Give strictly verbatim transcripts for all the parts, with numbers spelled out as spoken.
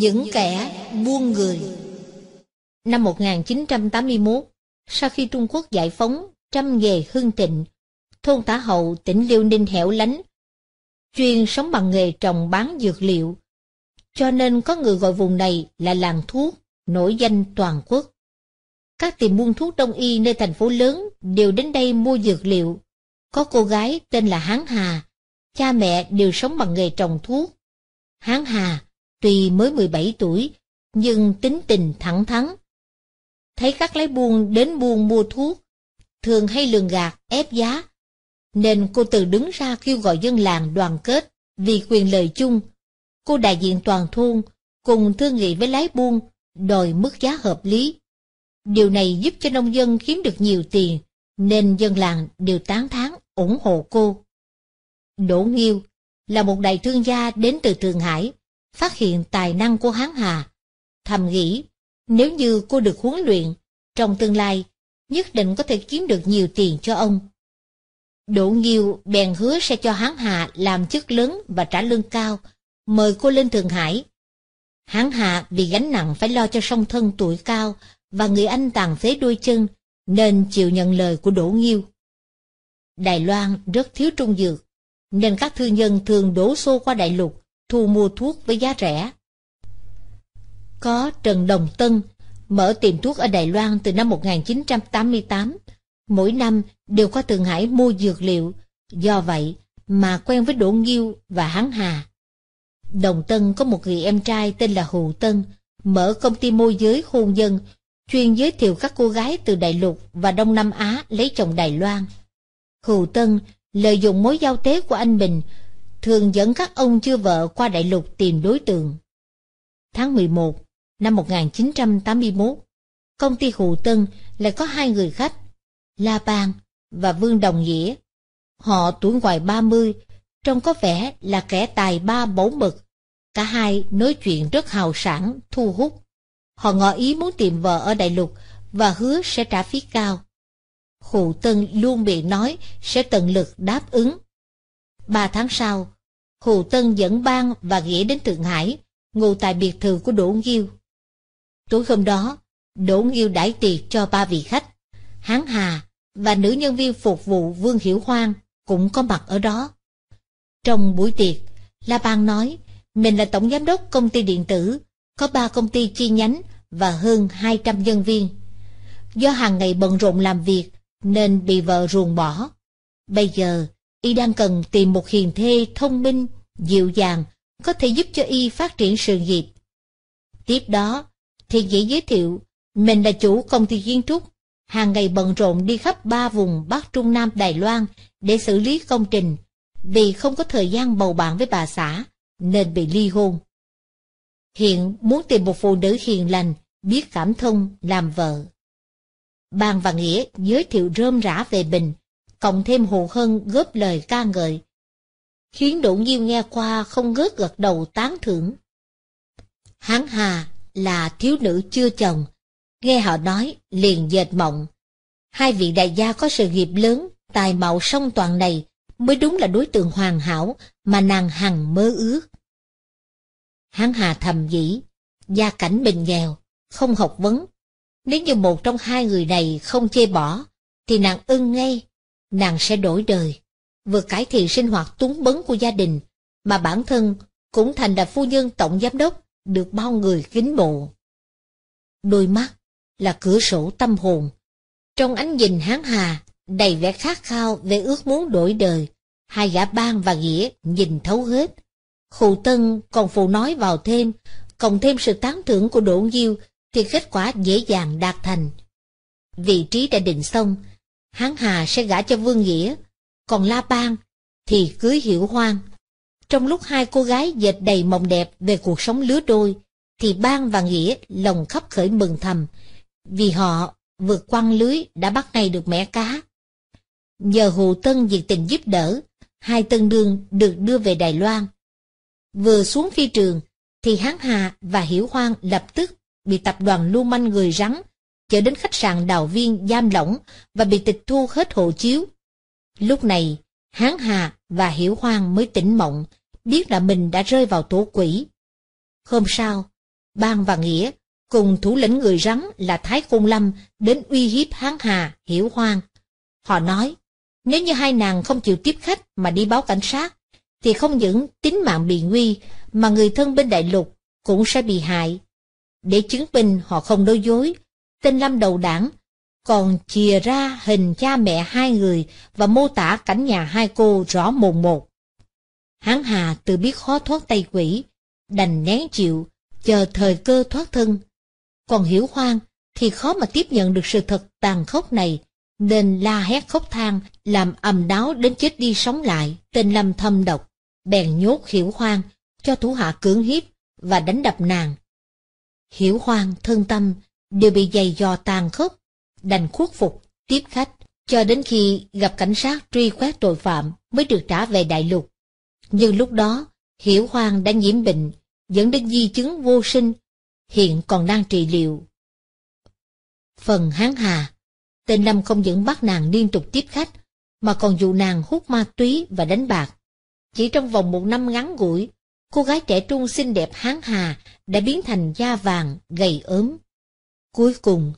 những kẻ buôn người. Năm một nghìn chín trăm tám mươi mốt, sau khi Trung Quốc giải phóng, trăm nghề hưng thịnh, thôn Tả Hậu, tỉnh Liêu Ninh hẻo lánh, chuyên sống bằng nghề trồng bán dược liệu, cho nên có người gọi vùng này là làng thuốc, nổi danh toàn quốc. Các tiệm buôn thuốc đông y nơi thành phố lớn đều đến đây mua dược liệu. Có cô gái tên là Hàn Hà, cha mẹ đều sống bằng nghề trồng thuốc. Hàn Hà tuy mới mười bảy tuổi, nhưng tính tình thẳng thắn. Thấy các lái buôn đến buôn mua thuốc, thường hay lường gạt, ép giá, nên cô từ đứng ra kêu gọi dân làng đoàn kết vì quyền lợi chung. Cô đại diện toàn thôn, cùng thương nghị với lái buôn, đòi mức giá hợp lý. Điều này giúp cho nông dân kiếm được nhiều tiền, nên dân làng đều tán thán ủng hộ cô. Đỗ Nghiêu là một đại thương gia đến từ Thượng Hải, phát hiện tài năng của Hán Hà, thầm nghĩ nếu như cô được huấn luyện, trong tương lai nhất định có thể kiếm được nhiều tiền cho ông. Đỗ Nghiêu bèn hứa sẽ cho Hán Hà làm chức lớn và trả lương cao, mời cô lên Thượng Hải. Hán Hà vì gánh nặng phải lo cho song thân tuổi cao và người anh tàn phế đôi chân, nên chịu nhận lời của Đỗ Nghiêu. Đài Loan rất thiếu trung dược, nên các thương nhân thường đổ xô qua đại lục thu mua thuốc với giá rẻ. Có Trần Đồng Tân mở tiệm thuốc ở Đài Loan từ năm một nghìn chín trăm tám mươi tám, mỗi năm đều qua Thượng Hải mua dược liệu, do vậy mà quen với Đỗ Nghiêu và Hán Hà. Đồng Tân có một người em trai tên là Hồ Tân, mở công ty môi giới hôn nhân, chuyên giới thiệu các cô gái từ Đại Lục và Đông Nam Á lấy chồng Đài Loan. Hồ Tân lợi dụng mối giao tế của anh mình, thường dẫn các ông chưa vợ qua Đại Lục tìm đối tượng. Tháng mười một năm một nghìn chín trăm tám mươi mốt, công ty Hồ Tân lại có hai người khách, La Bàng và Vương Đồng Nghĩa. Họ tuổi ngoài ba mươi, trông có vẻ là kẻ tài ba bẩu mực. Cả hai nói chuyện rất hào sảng, thu hút. Họ ngỏ ý muốn tìm vợ ở Đại Lục và hứa sẽ trả phí cao. Hồ Tân luôn miệng nói sẽ tận lực đáp ứng. Ba tháng sau, Hồ Tân dẫn Bang và Nghĩa đến Thượng Hải, ngủ tại biệt thự của Đỗ Nghiêu. Tối hôm đó, Đỗ Nghiêu đãi tiệc cho ba vị khách. Hán Hà và nữ nhân viên phục vụ Vương Hiểu Khoang cũng có mặt ở đó. Trong buổi tiệc, La Bang nói mình là tổng giám đốc công ty điện tử, có ba công ty chi nhánh và hơn hai trăm nhân viên. Do hàng ngày bận rộn làm việc nên bị vợ ruồng bỏ. Bây giờ, y đang cần tìm một hiền thê thông minh, dịu dàng, có thể giúp cho y phát triển sự nghiệp. Tiếp đó, Thiện Dĩ giới thiệu mình là chủ công ty kiến trúc, hàng ngày bận rộn đi khắp ba vùng Bắc Trung Nam Đài Loan để xử lý công trình, vì không có thời gian bầu bạn với bà xã nên bị ly hôn. Hiện muốn tìm một phụ nữ hiền lành, biết cảm thông, làm vợ. Bang và Nghĩa giới thiệu rơm rã về mình, cộng thêm Hồ Hân góp lời ca ngợi, khiến Đỗ Nghiêu nghe qua không ngớt gật đầu tán thưởng. Hán Hà là thiếu nữ chưa chồng, nghe họ nói liền dệt mộng. Hai vị đại gia có sự nghiệp lớn, tài mạo song toàn này mới đúng là đối tượng hoàn hảo mà nàng hằng mơ ước. Hán Hà thầm nghĩ, gia cảnh mình nghèo, không học vấn. Nếu như một trong hai người này không chê bỏ, thì nàng ưng ngay, nàng sẽ đổi đời, vừa cải thiện sinh hoạt túng bấn của gia đình, mà bản thân cũng thành là phu nhân tổng giám đốc, được bao người kính mộ. Đôi mắt là cửa sổ tâm hồn. Trong ánh nhìn Hán Hà, đầy vẻ khát khao về ước muốn đổi đời, hai gã Bang và Nghĩa nhìn thấu hết. Khù Tân còn phụ nói vào thêm, cộng thêm sự tán thưởng của Đỗ Nghiêu thì kết quả dễ dàng đạt thành. Vị trí đã định xong, Hán Hà sẽ gả cho Vương Nghĩa, còn La Bang thì cưới Hiểu Hoang. Trong lúc hai cô gái dệt đầy mộng đẹp về cuộc sống lứa đôi, thì Bang và Nghĩa lòng khắp khởi mừng thầm, vì họ vượt quăng lưới đã bắt ngay được mẻ cá. Nhờ Hồ Tân nhiệt tình giúp đỡ, hai tân đương được đưa về Đài Loan. Vừa xuống phi trường, thì Hán Hà và Hiểu Hoang lập tức bị tập đoàn lưu manh người rắn chở đến khách sạn Đào Viên giam lỏng và bị tịch thu hết hộ chiếu. Lúc này, Hán Hà và Hiểu Hoang mới tỉnh mộng, biết là mình đã rơi vào tổ quỷ. Hôm sau, Bàng và Nghĩa cùng thủ lĩnh người rắn là Thái Khôn Lâm đến uy hiếp Hán Hà, Hiểu Khoang. Họ nói, nếu như hai nàng không chịu tiếp khách mà đi báo cảnh sát, thì không những tính mạng bị nguy, mà người thân bên đại lục cũng sẽ bị hại. Để chứng minh họ không nói dối, tên Lâm đầu đảng còn chìa ra hình cha mẹ hai người và mô tả cảnh nhà hai cô rõ mồn một. Hán Hà tự biết khó thoát tay quỷ, đành nén chịu, chờ thời cơ thoát thân. Còn Hiểu Khoang thì khó mà tiếp nhận được sự thật tàn khốc này, nên la hét khóc than, làm ầm đáo đến chết đi sống lại. Tên Lâm thâm độc, bèn nhốt Hiểu Khoang, cho thủ hạ cưỡng hiếp và đánh đập nàng. Hiểu Khoang, thân tâm, đều bị giày vò tàn khốc, đành khuất phục, tiếp khách, cho đến khi gặp cảnh sát truy quét tội phạm mới được trả về đại lục. Nhưng lúc đó, Hiểu Khoang đã nhiễm bệnh, dẫn đến di chứng vô sinh, hiện còn đang trị liệu. Phần Hán Hà, tên Lâm không những bắt nàng liên tục tiếp khách, mà còn dụ nàng hút ma túy và đánh bạc. Chỉ trong vòng một năm ngắn ngủi, cô gái trẻ trung xinh đẹp Hán Hà đã biến thành da vàng, gầy ốm. Cuối cùng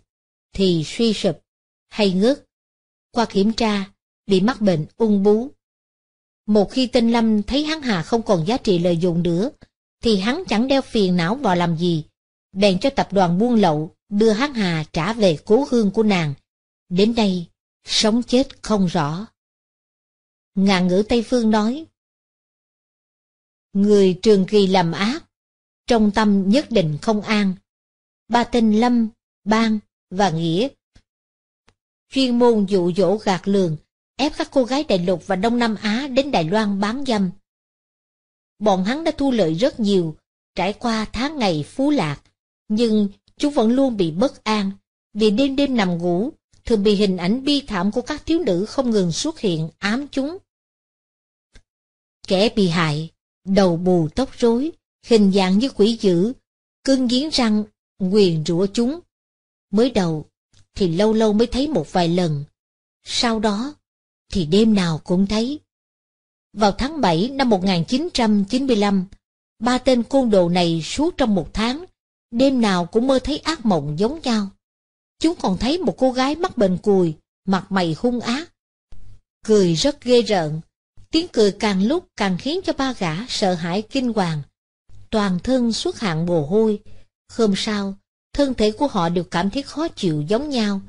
thì suy sụp, hay ngất. Qua kiểm tra, bị mắc bệnh ung bú. Một khi tên Lâm thấy Hán Hà không còn giá trị lợi dụng nữa, thì hắn chẳng đeo phiền não vào làm gì, bèn cho tập đoàn buôn lậu đưa Hán Hà trả về cố hương của nàng. Đến đây, sống chết không rõ. Ngạn ngữ Tây Phương nói, người trường kỳ làm ác, trong tâm nhất định không an. Ba tên Lâm, Bang và Nghĩa chuyên môn dụ dỗ gạt lường, ép các cô gái đại lục và Đông Nam Á đến Đài Loan bán dâm. Bọn hắn đã thu lợi rất nhiều, trải qua tháng ngày phú lạc, nhưng chúng vẫn luôn bị bất an, vì đêm đêm nằm ngủ, thường bị hình ảnh bi thảm của các thiếu nữ không ngừng xuất hiện ám chúng. Kẻ bị hại, đầu bù tóc rối, hình dạng như quỷ dữ, cương nghiến răng, nguyền rủa chúng. Mới đầu thì lâu lâu mới thấy một vài lần, sau đó thì đêm nào cũng thấy. Vào tháng bảy năm một nghìn chín trăm chín mươi lăm, ba tên côn đồ này suốt trong một tháng, đêm nào cũng mơ thấy ác mộng giống nhau. Chúng còn thấy một cô gái mắc bệnh cùi, mặt mày hung ác, cười rất ghê rợn. Tiếng cười càng lúc càng khiến cho ba gã sợ hãi kinh hoàng, toàn thân xuất hạng mồ hôi. Hôm sau, thân thể của họ đều cảm thấy khó chịu giống nhau.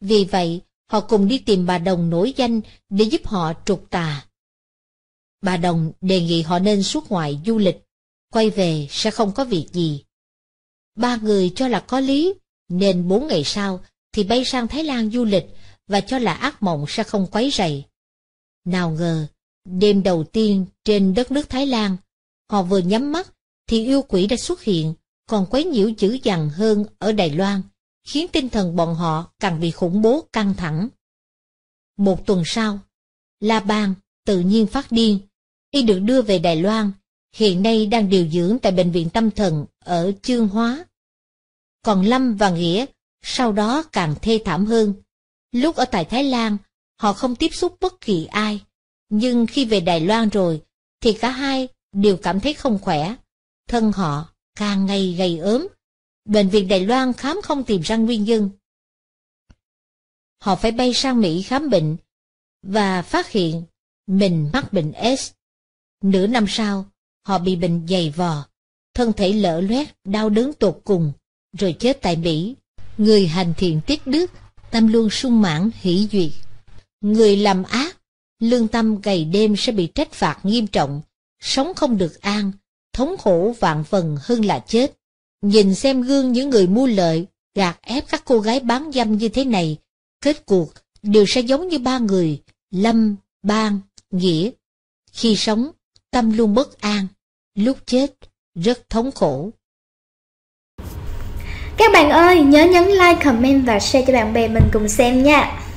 Vì vậy, họ cùng đi tìm bà Đồng nổi danh để giúp họ trục tà. Bà Đồng đề nghị họ nên xuất ngoại du lịch, quay về sẽ không có việc gì. Ba người cho là có lý, nên bốn ngày sau thì bay sang Thái Lan du lịch và cho là ác mộng sẽ không quấy rầy. Nào ngờ, đêm đầu tiên trên đất nước Thái Lan, họ vừa nhắm mắt thì yêu quỷ đã xuất hiện, còn quấy nhiễu dữ dằn hơn ở Đài Loan, khiến tinh thần bọn họ càng bị khủng bố căng thẳng. Một tuần sau, La Bàng tự nhiên phát điên, y được đưa về Đài Loan, hiện nay đang điều dưỡng tại Bệnh viện Tâm Thần ở Chương Hóa. Còn Lâm và Nghĩa sau đó càng thê thảm hơn. Lúc ở tại Thái Lan, họ không tiếp xúc bất kỳ ai, nhưng khi về Đài Loan rồi thì cả hai đều cảm thấy không khỏe, thân họ càng ngày gầy ốm. Bệnh viện Đài Loan khám không tìm ra nguyên nhân. Họ phải bay sang Mỹ khám bệnh và phát hiện mình mắc bệnh ét. Nửa năm sau, họ bị bệnh dày vò, thân thể lở loét, đau đớn tột cùng, rồi chết tại Mỹ. Người hành thiện tích đức, tâm luôn sung mãn hỷ duyệt. Người làm ác, lương tâm ngày đêm sẽ bị trách phạt nghiêm trọng, sống không được an, thống khổ vạn phần hơn là chết. Nhìn xem gương những người mua lợi, gạt ép các cô gái bán dâm như thế này, kết cuộc đều sẽ giống như ba người, Lâm, Bang, Nghĩa. Khi sống, tâm luôn bất an, lúc chết, rất thống khổ. Các bạn ơi, nhớ nhấn like, comment và share cho bạn bè mình cùng xem nha.